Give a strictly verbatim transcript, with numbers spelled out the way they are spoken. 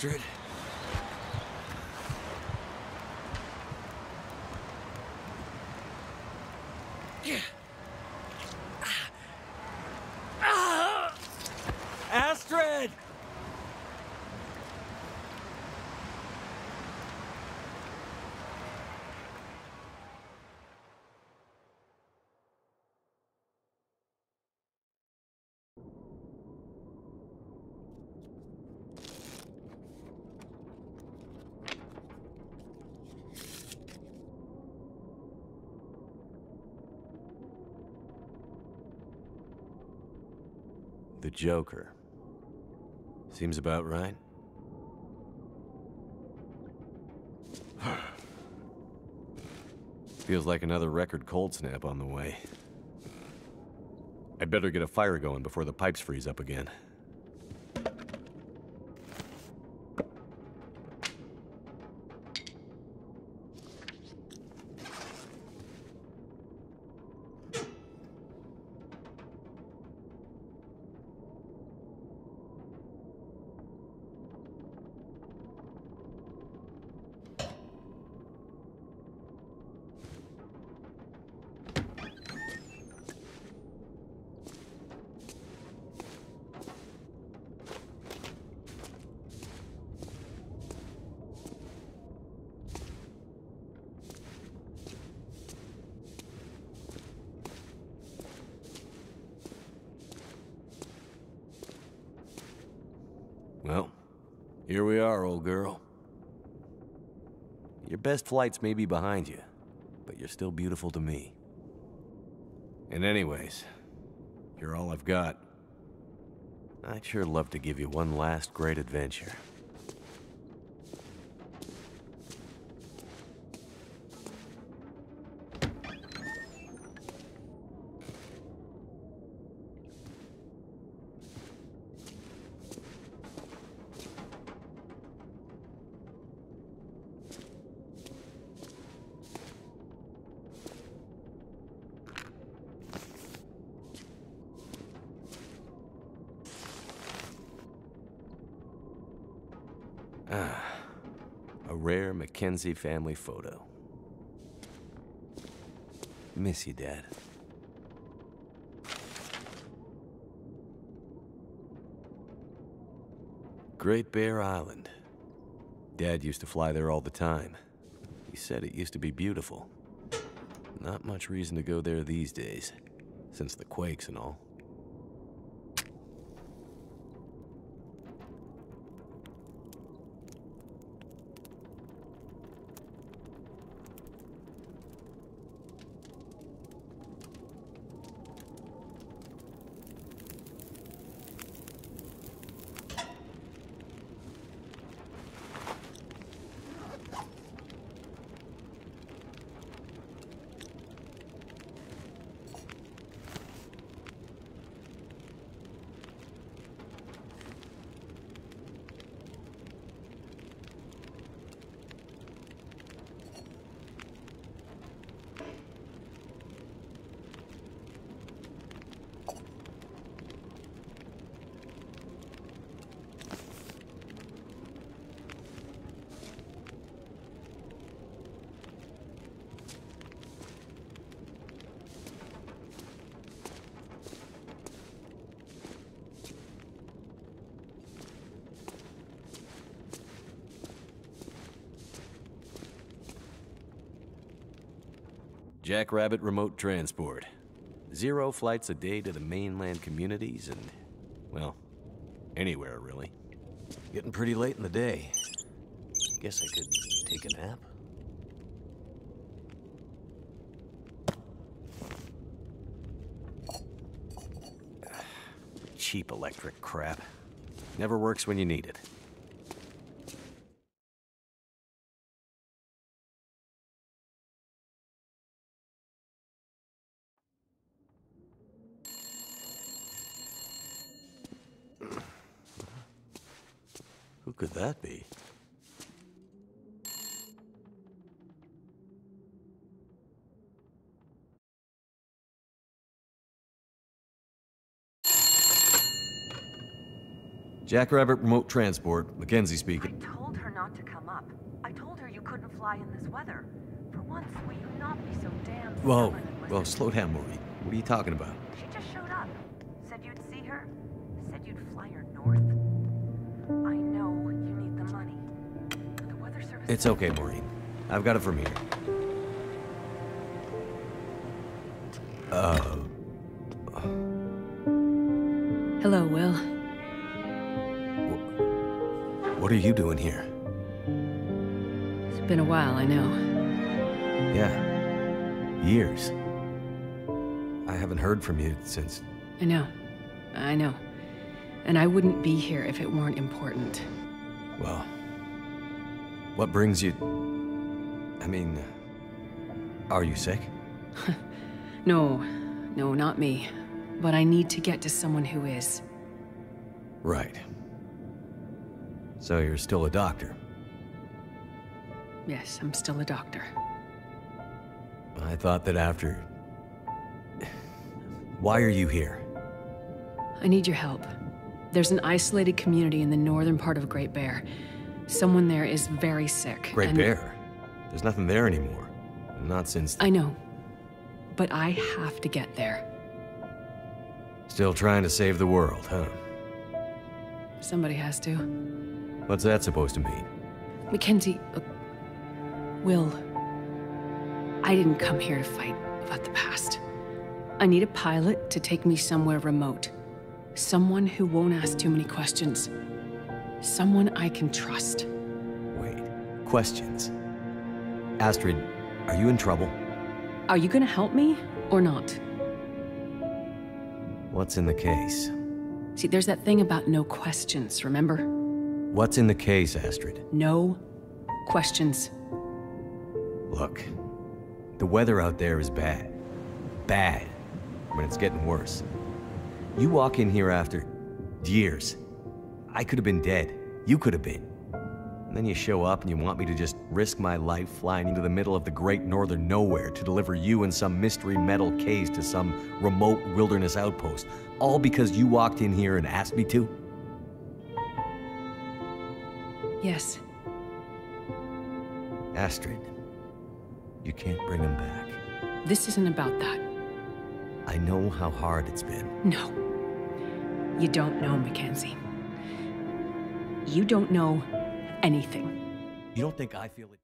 Astrid. Astrid! The Joker. Seems about right. Feels like another record cold snap on the way. I'd better get a fire going before the pipes freeze up again. Well, here we are, old girl. Your best flights may be behind you, but you're still beautiful to me. And anyways, you're all I've got. I'd sure love to give you one last great adventure. Ah, a rare Mackenzie family photo. Miss you, Dad. Great Bear Island. Dad used to fly there all the time. He said it used to be beautiful. Not much reason to go there these days, since the quakes and all. Jackrabbit remote transport. Zero flights a day to the mainland communities and, well, anywhere really. Getting pretty late in the day. Guess I could take a nap. Cheap electric crap. Never works when you need it. Who could that be? Jackrabbit Remote Transport, Mackenzie speaking. I told her not to come up. I told her you couldn't fly in this weather. For once, will you not be so damn Whoa, whoa, slow down, Marie. What are you talking about? She just showed up. Said you'd see her. Said you'd fly her north. I know you need the money. The weather service... It's okay, Maureen. I've got it from here. Uh... Hello, Will. What are you doing here? It's been a while, I know. Yeah. Years. I haven't heard from you since... I know. I know. And I wouldn't be here if it weren't important. Well... What brings you... I mean... Are you sick? No. No, not me. But I need to get to someone who is. Right. So you're still a doctor? Yes, I'm still a doctor. I thought that after... Why are you here? I need your help. There's an isolated community in the northern part of Great Bear. Someone there is very sick. Great Bear? There's nothing there anymore. Not since... I know. But I have to get there. Still trying to save the world, huh? Somebody has to. What's that supposed to mean? Mackenzie... Uh, Will... I didn't come here to fight about the past. I need a pilot to take me somewhere remote. Someone who won't ask too many questions. Someone I can trust. Wait, questions? Astrid, are you in trouble? Are you gonna help me, or not? What's in the case? See, there's that thing about no questions, remember? What's in the case, Astrid? No questions. Look, the weather out there is bad. Bad. I mean, it's getting worse. You walk in here after years. I could have been dead. You could have been. And then you show up and you want me to just risk my life flying into the middle of the great northern nowhere to deliver you in some mystery metal case to some remote wilderness outpost. All because you walked in here and asked me to? Yes. Astrid, you can't bring him back. This isn't about that. I know how hard it's been. No. You don't know, Mackenzie. You don't know anything. You don't think I feel it?